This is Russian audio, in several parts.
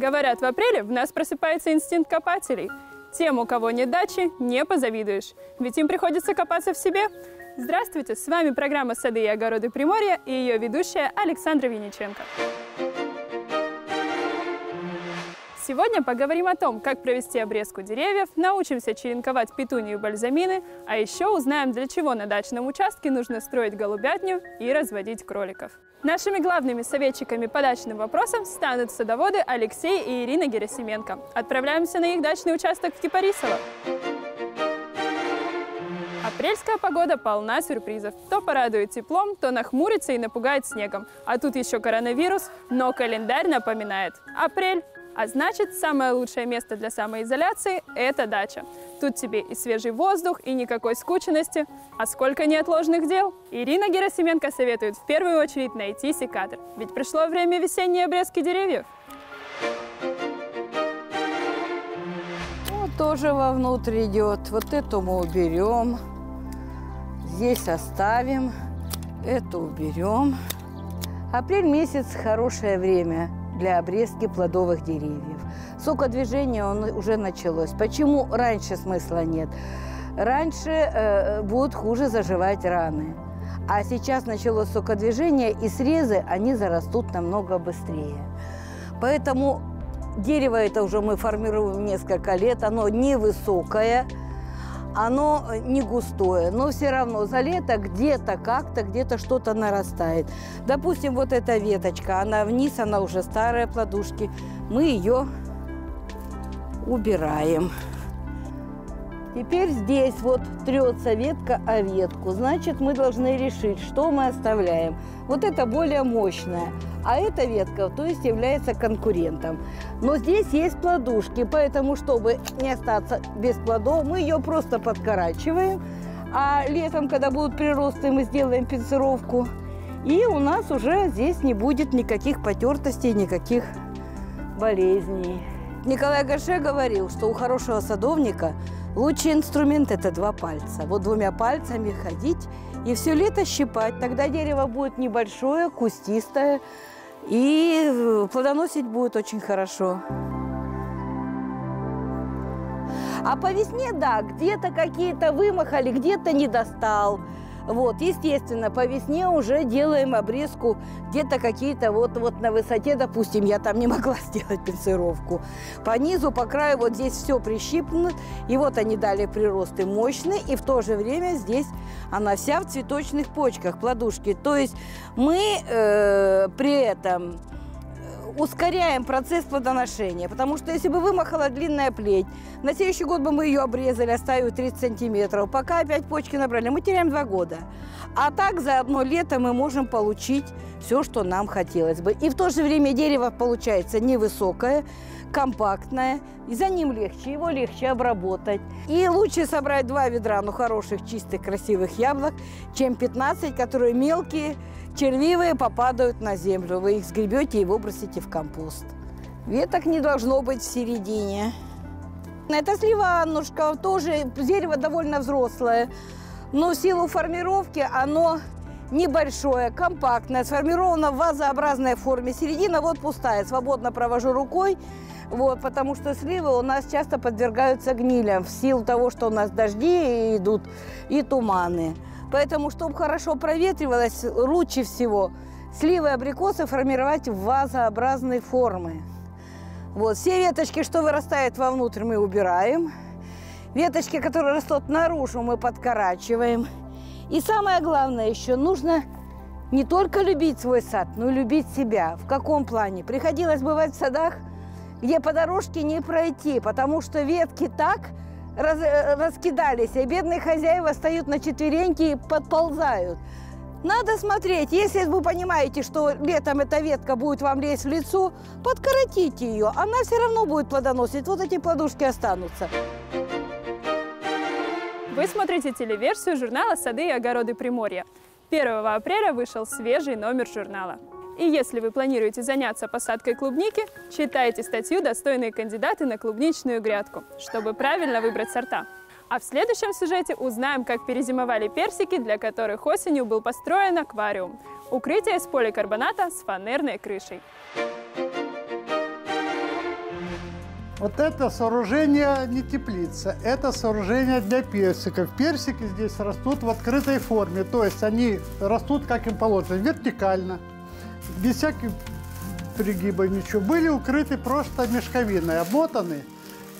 Говорят, в апреле в нас просыпается инстинкт копателей. Тем, у кого нет дачи, не позавидуешь, ведь им приходится копаться в себе. Здравствуйте, с вами программа «Сады и огороды Приморья» и ее ведущая Александра Виниченко. Сегодня поговорим о том, как провести обрезку деревьев, научимся черенковать петунию и бальзамины, а еще узнаем, для чего на дачном участке нужно строить голубятню и разводить кроликов. Нашими главными советчиками по дачным вопросам станут садоводы Алексей и Ирина Герасименко. Отправляемся на их дачный участок в Кипарисово. Апрельская погода полна сюрпризов. То порадует теплом, то нахмурится и напугает снегом. А тут еще коронавирус, но календарь напоминает. Апрель. А значит, самое лучшее место для самоизоляции – это дача. Тут тебе и свежий воздух, и никакой скученности. А сколько неотложных дел? Ирина Герасименко советует в первую очередь найти секатор. Ведь пришло время весенней обрезки деревьев. Ну, тоже вовнутрь идет. Вот эту мы уберем. Здесь оставим. Эту уберем. Апрель месяц – хорошее время для обрезки плодовых деревьев. Сокодвижение уже началось. Почему раньше смысла нет? Раньше будут хуже заживать раны. А сейчас началось сокодвижение, и срезы, они зарастут намного быстрее. Поэтому дерево это уже мы формируем несколько лет, оно невысокое, оно не густое, но все равно за лето где-то как-то, где-то что-то нарастает. Допустим, вот эта веточка, она вниз, она уже старая, плодушки. Мы ее убираем. Теперь здесь вот трется ветка о ветку. Значит, мы должны решить, что мы оставляем. Вот это более мощная, а эта ветка, то есть, является конкурентом. Но здесь есть плодушки, поэтому, чтобы не остаться без плодов, мы ее просто подкорачиваем. А летом, когда будут приросты, мы сделаем пинцировку. И у нас уже здесь не будет никаких потертостей, никаких болезней. Николай Гоше говорил, что у хорошего садовника лучший инструмент – это два пальца. Вот двумя пальцами ходить и все лето щипать. Тогда дерево будет небольшое, кустистое, и плодоносить будет очень хорошо. А по весне, да, где-то какие-то вымахали, где-то не достал. Вот, естественно, по весне уже делаем обрезку где-то какие-то вот на высоте, допустим, я там не могла сделать пинцировку. По низу, по краю вот здесь все прищиплено, и вот они дали приросты мощные, и в то же время здесь она вся в цветочных почках, плодушки. То есть мы при этом ускоряем процесс плодоношения, потому что если бы вымахала длинная плеть, на следующий год бы мы ее обрезали, оставили 30 сантиметров, пока опять почки набрали, мы теряем 2 года. А так за одно лето мы можем получить все, что нам хотелось бы. И в то же время дерево получается невысокое, компактное, и за ним легче, его легче обработать. И лучше собрать 2 ведра, ну, хороших, чистых, красивых яблок, чем 15, которые мелкие, червивые, попадают на землю. Вы их сгребете и выбросите в компост. Веток не должно быть в середине. Это слива Аннушка, тоже дерево довольно взрослое, но в силу формировки оно небольшое, компактное, сформировано в вазообразной форме. Середина вот пустая, свободно провожу рукой, вот, потому что сливы у нас часто подвергаются гнилям в силу того, что у нас дожди идут и туманы. Поэтому, чтобы хорошо проветривалось, лучше всего сливы и абрикосы формировать в вазообразной формы. Вот, все веточки, что вырастают вовнутрь, мы убираем. Веточки, которые растут наружу, мы подкорачиваем. И самое главное еще, нужно не только любить свой сад, но и любить себя. В каком плане? Приходилось бывать в садах, где по дорожке не пройти, потому что ветки так раскидались, и бедные хозяева встают на четвереньки и подползают. Надо смотреть, если вы понимаете, что летом эта ветка будет вам лезть в лицо, подкоротите ее, она все равно будет плодоносить, вот эти плодушки останутся. Вы смотрите телеверсию журнала «Сады и огороды Приморья». 1 апреля вышел свежий номер журнала. И если вы планируете заняться посадкой клубники, читайте статью «Достойные кандидаты на клубничную грядку», чтобы правильно выбрать сорта. А в следующем сюжете узнаем, как перезимовали персики, для которых осенью был построен аквариум. Укрытие из поликарбоната с фанерной крышей. Вот это сооружение не теплица, это сооружение для персиков. Персики здесь растут в открытой форме, то есть они растут, как им положено, вертикально, без всяких пригибов, ничего. Были укрыты просто мешковиной, обмотаны,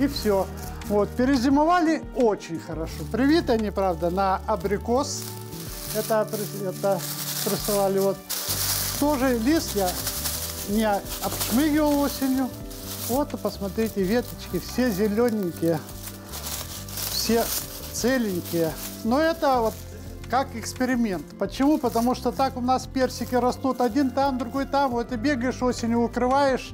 и все. Вот, перезимовали очень хорошо. Привиты они, правда, на абрикос. Это присылали. Вот. Тоже лист я не обшмыгивал осенью. Вот, посмотрите, веточки все зелененькие, все целенькие. Но это вот как эксперимент. Почему? Потому что так у нас персики растут один там, другой там. Вот и бегаешь осенью, укрываешь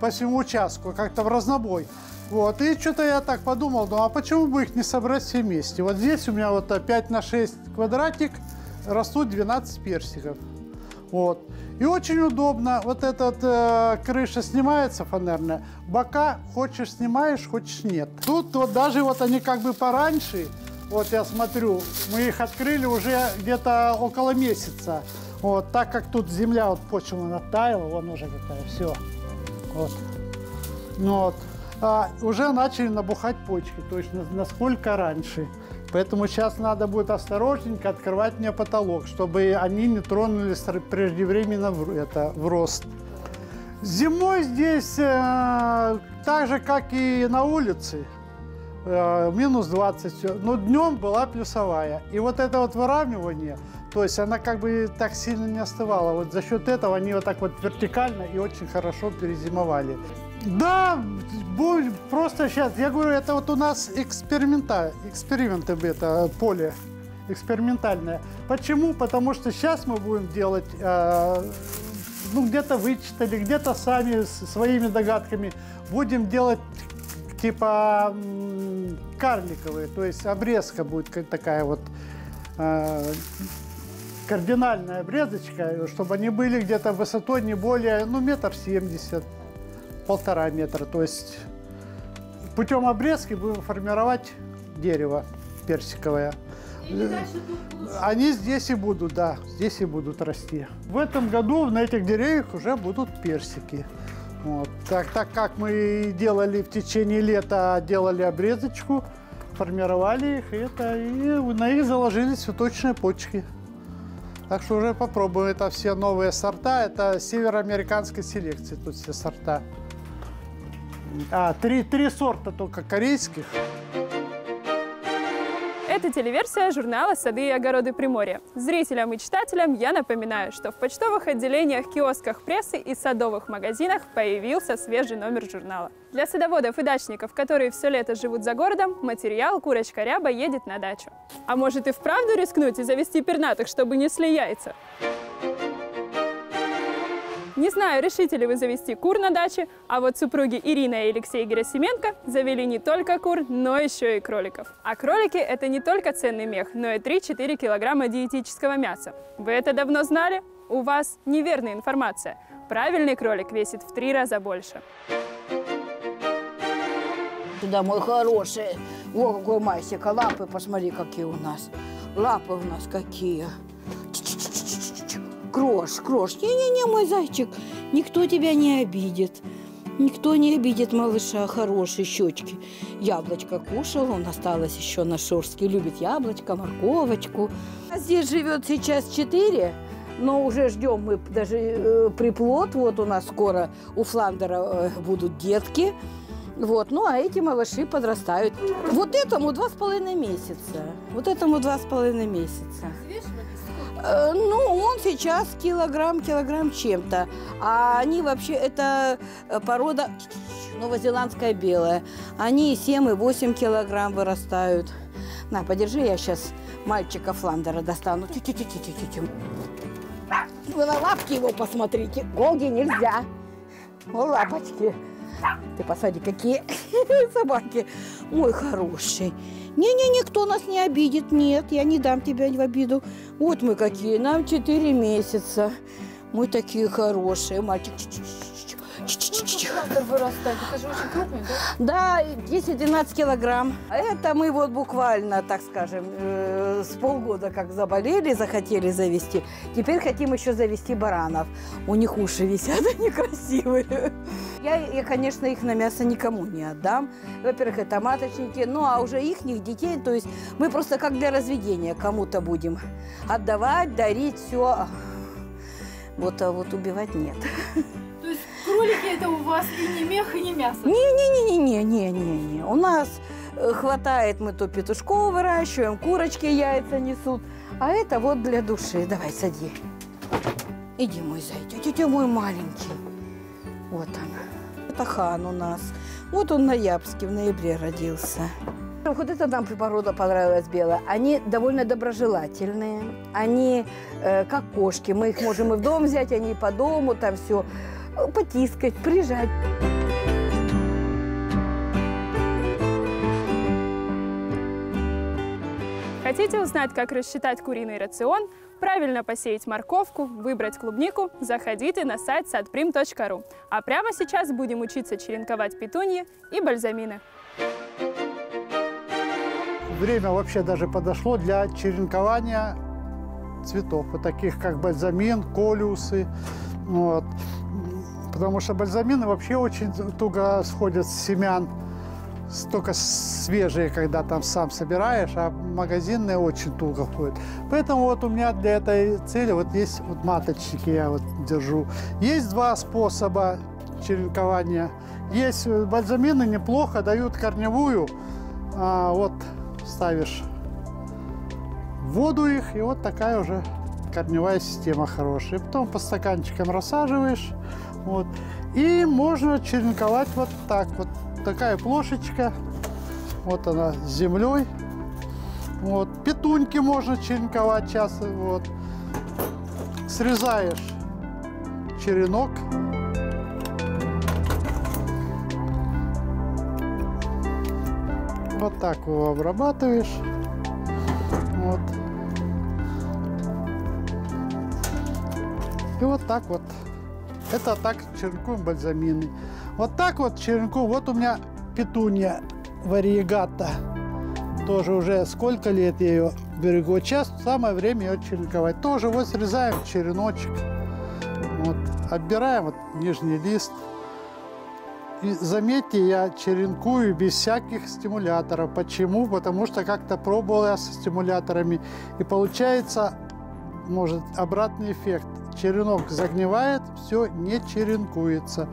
по всему участку, как-то в разнобой. Вот, и что-то я так подумал, ну а почему бы их не собрать все вместе? Вот здесь у меня вот 5 на 6 квадратик, растут 12 персиков. Вот. И очень удобно, вот эта вот, крыша снимается фанерная, бока хочешь снимаешь, хочешь нет. Тут вот даже вот они как бы пораньше, вот я смотрю, мы их открыли уже где-то около месяца. Вот, так как тут земля, вот почва оттаяла, вон уже какая, все. Вот. Ну, вот. А, уже начали набухать почки, то есть насколько раньше. Поэтому сейчас надо будет осторожненько открывать мне потолок, чтобы они не тронулись преждевременно в рост. Зимой здесь так же, как и на улице, минус 20, но днем была плюсовая. И вот это вот выравнивание, то есть она как бы так сильно не остывала. Вот за счет этого они вот так вот вертикально и очень хорошо перезимовали. Да, просто сейчас, я говорю, это вот у нас эксперименты, это поле экспериментальное. Почему? Потому что сейчас мы будем делать, ну где-то вычитали, где-то сами своими догадками, будем делать типа карликовые, то есть обрезка будет такая вот, кардинальная обрезочка, чтобы они были где-то высотой не более, ну, 1,70 метра. 1,5 метра, то есть путем обрезки будем формировать дерево персиковое. Они здесь и будут, да, здесь и будут расти. В этом году на этих деревьях уже будут персики. Вот. Так как мы делали в течение лета, делали обрезочку, формировали их, и на них заложили цветочные почки. Так что уже попробуем. Это все новые сорта, это североамериканской селекции, тут все сорта. А, три сорта только корейских. Это телеверсия журнала «Сады и огороды Приморья». Зрителям и читателям я напоминаю, что в почтовых отделениях, киосках прессы и садовых магазинах появился свежий номер журнала. Для садоводов и дачников, которые все лето живут за городом, материал «Курочка ряба едет на дачу». А может и вправду рискнуть и завести пернатых, чтобы несли яйца? Не знаю, решите ли вы завести кур на даче, а вот супруги Ирина и Алексей Герасименко завели не только кур, но еще и кроликов. А кролики – это не только ценный мех, но и 3-4 килограмма диетического мяса. Вы это давно знали? У вас неверная информация. Правильный кролик весит в 3 раза больше. Туда, мой хороший. О, какой масик, а лапы, посмотри, какие у нас. Лапы у нас какие. Крош, крош, не-не-не, мой зайчик, никто тебя не обидит. Никто не обидит малыша, хорошие щечки. Яблочко кушал, он осталось еще на шорстке, любит яблочко, морковочку. А здесь живет сейчас 4, но уже ждем мы даже приплод. Вот у нас скоро у Фландера будут детки. Вот, ну а эти малыши подрастают. Вот этому 2,5 месяца. Вот этому 2,5 месяца. Ну, он сейчас килограмм чем-то. А они вообще, это порода новозеландская белая. Они 7 и 8 килограмм вырастают. На, подержи, я сейчас мальчика Фландера достану. Вы на лапки его посмотрите. Голги нельзя. О, лапочки. Ты посмотри, какие собаки. Мой хороший. Не-не, никто нас не обидит, нет, я не дам тебя в обиду. Вот мы какие, нам 4 месяца. Мы такие хорошие, мальчик. Фландер вырастает, это же очень крупный, да? Да, 10-12 килограмм. Это мы вот буквально, так скажем, с полгода как заболели, захотели завести. Теперь хотим еще завести баранов. У них уши висят, они красивые. Я, конечно, их на мясо никому не отдам. Во-первых, это маточники, ну а уже ихних детей, то есть мы просто как для разведения кому-то будем отдавать, дарить, все. Вот, а вот убивать нет. То есть кролики это у вас и не мех, и не мясо? Не-не-не. У нас хватает, мы то петушков выращиваем, курочки яйца несут. А это вот для души. Давай, сади. Иди, мой зайчик, иди, мой маленький. Вот он. Это хан у нас. Вот он на Ябске в ноябре родился. Вот эта нам порода понравилась белая. Они довольно доброжелательные. Они как кошки. Мы их можем и в дом взять, они и по дому, там все потискать, прижать. Хотите узнать, как рассчитать куриный рацион, правильно посеять морковку, выбрать клубнику? Заходите на сайт sadprim.ru. А прямо сейчас будем учиться черенковать петуньи и бальзамины. Время вообще даже подошло для черенкования цветов, вот таких как бальзамин, колиусы. Вот. Потому что бальзамины вообще очень туго сходят с семян. Только свежие, когда там сам собираешь, а магазинные очень туго ходят. Поэтому вот у меня для этой цели вот есть вот маточники, я вот держу. Есть два способа черенкования. Есть бальзамины, неплохо дают корневую. Вот ставишь в воду их, и вот такая уже корневая система хорошая. И потом по стаканчикам рассаживаешь. Вот. И можно черенковать вот так вот. Такая плошечка, вот она с землей. Вот. Петуньки можно черенковать сейчас. Вот. Срезаешь черенок. Вот так его обрабатываешь. Вот. И вот так вот. Это так черенкуем бальзамины. Вот так вот черенку. Вот у меня петунья вариегата. Тоже уже сколько лет я ее берегу. Сейчас самое время ее черенковать. Тоже вот срезаем череночек. Вот. Отбираем вот нижний лист. И заметьте, я черенкую без всяких стимуляторов. Почему? Потому что как-то пробовал я со стимуляторами. И получается, может, обратный эффект. Черенок загнивает, все не черенкуется.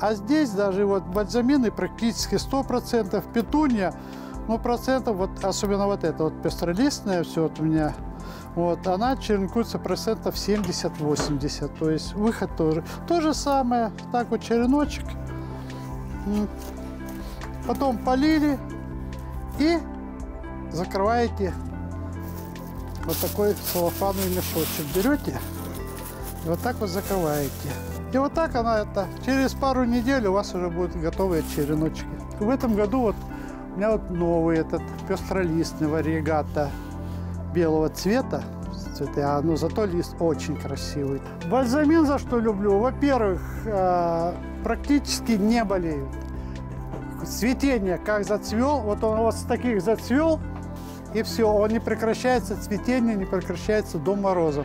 А здесь даже вот бальзамины практически 100%, петунья, ну процентов, вот, особенно вот это вот пестролистная, все вот у меня, вот, она черенкуется процентов 70-80, то есть выход тоже. То же самое, так вот череночек, потом полили и закрываете вот такой целлофановый мешочек, берете и вот так вот закрываете. И вот так она это. Через пару недель у вас уже будут готовые череночки. В этом году вот у меня вот новый этот пестролистный вариегата белого цвета. Цветы, а ну зато лист очень красивый. Бальзамин за что люблю? Во-первых, практически не болеют. Цветение как зацвел, вот он вот с таких зацвел, и все, он не прекращается, цветение не прекращается до морозов.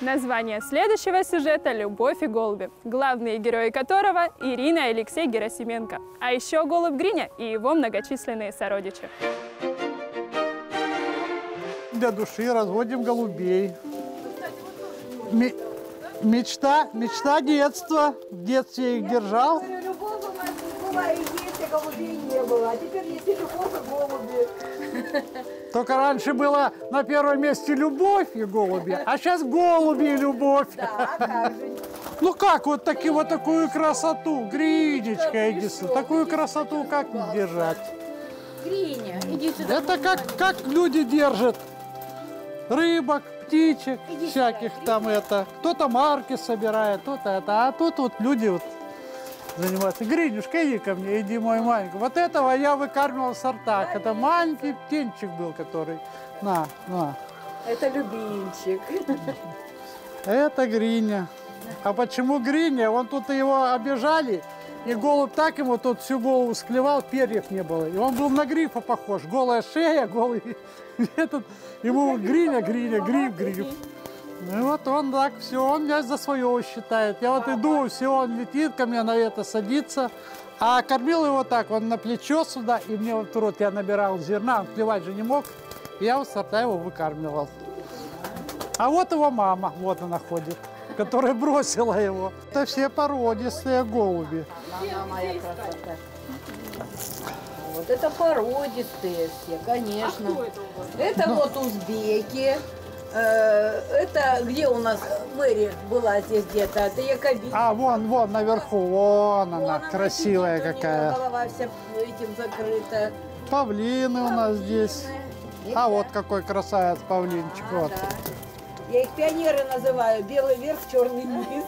Название следующего сюжета – «Любовь и голуби», главные герои которого – Ирина и Алексей Герасименко, а еще голубь Гриня и его многочисленные сородичи. Для души разводим голубей. Мечта детства. В детстве я их держал. Любовь у нас не была, и если голубей не было, а теперь есть и любовь, и голуби. Только раньше было на первом месте любовь и голуби, а сейчас голуби и любовь. Да, как же. Ну как вот такие, вот такую красоту, Гринечка, иди сюда, такую красоту как не держать? Гриня, иди сюда. Это как люди держат рыбок, птичек, всяких там это. Кто-то марки собирает, кто-то это, а тут вот люди вот заниматься. Гринюшка, иди ко мне, иди, мой маленький. Вот этого я выкармливал в сортах. Это маленький птенчик был, который... На, на. Это любимчик. Это Гриня. А почему Гриня? Вон тут его обижали, и голубь так ему тут всю голову склевал, перьев не было. И он был на грифа похож. Голая шея, голый этот. Ему Гриня, гриф. Ну вот он так, все, он меня за свое считает. Я вот иду, все, он летит ко мне, на это садится. А кормил его так, он на плечо сюда, и мне вот в рот я набирал зерна, он клевать же не мог. И я вот сорта его выкармливал. А вот его мама, вот она ходит, которая бросила его. Это все породистые голуби. Мама моя красота. Вот это породистые все, конечно. А это у вас? Это вот узбеки. Это где у нас Мэри была здесь где-то? Это якобинка. А, вон, наверху, вон она, красивая сидит, какая. Голова вся этим закрыта. Павлины у нас здесь. И а да. Вот какой красавец павлинчик. А, вот. Да. Я их пионеры называю. Белый верх, черный низ.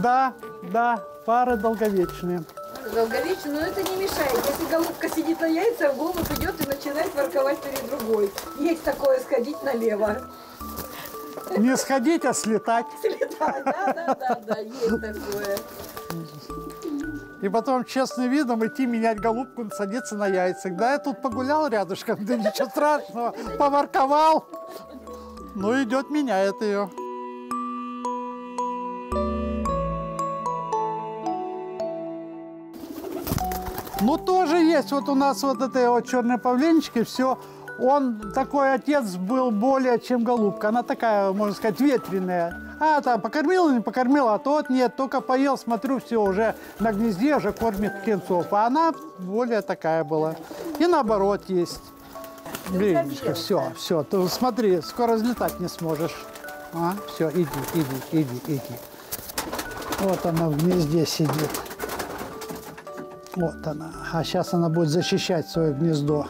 Да, да. Пары долговечные. Долговечные, но это не мешает. Если голубка сидит на яйцах, голубь идет и начинает ворковать перед другой. Есть такое, сходить налево. Не сходить, а слетать. Слетать, да, есть такое. И потом честным видом идти менять голубку, садиться на яйцах. Да, я тут погулял рядышком, да ничего страшного, поворковал. Ну идет, меняет ее. Ну, тоже есть. Вот у нас вот этой вот черной павлиночки, все. Он такой отец был более, чем голубка. Она такая, можно сказать, ветреная. А, там, покормила, не покормила, а тот нет. Только поел, смотрю, все, уже на гнезде, уже кормит птенцов. А она более такая была. И наоборот есть. Блиночка, все. Ты смотри, скоро взлетать не сможешь. А, все, иди. Вот она в гнезде сидит. Вот она. А сейчас она будет защищать свое гнездо.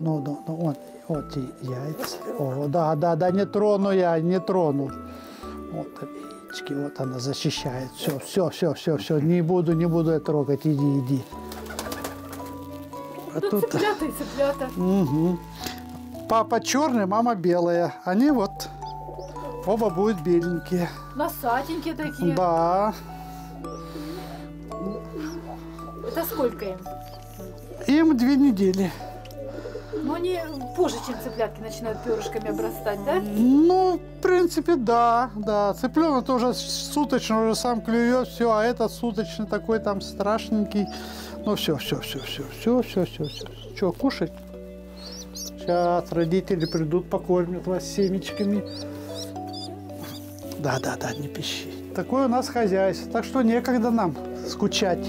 Ну, вот и яйца. О, да, не трону. Вот яички, вот она защищает. Все. Не буду я трогать. Иди. А тут цыплята. Угу. Папа черный, мама белая. Они вот оба будут беленькие. Носатенькие такие. Да. Это сколько им? Им 2 недели. Но они позже, чем цыплятки, начинают перышками обрастать, да? Ну, в принципе, да. Цыпленок тоже суточный, уже сам клюет, все, а этот суточный такой там страшненький. Ну, все. Что, кушать? Сейчас родители придут, покормят вас семечками. Да, не пищи. Такое у нас хозяйство, так что некогда нам скучать.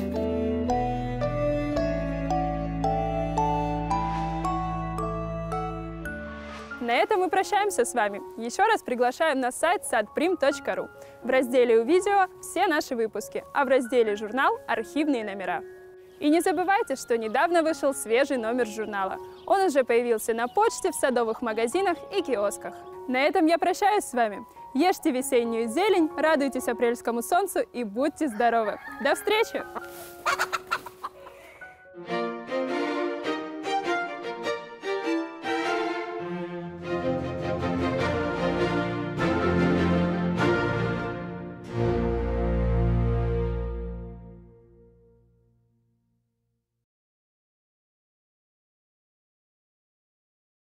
На этом мы прощаемся с вами. Еще раз приглашаем на сайт sadprim.ru. В разделе «У видео» все наши выпуски, а в разделе «Журнал» – архивные номера. И не забывайте, что недавно вышел свежий номер журнала. Он уже появился на почте, в садовых магазинах и киосках. На этом я прощаюсь с вами. Ешьте весеннюю зелень, радуйтесь апрельскому солнцу и будьте здоровы. До встречи!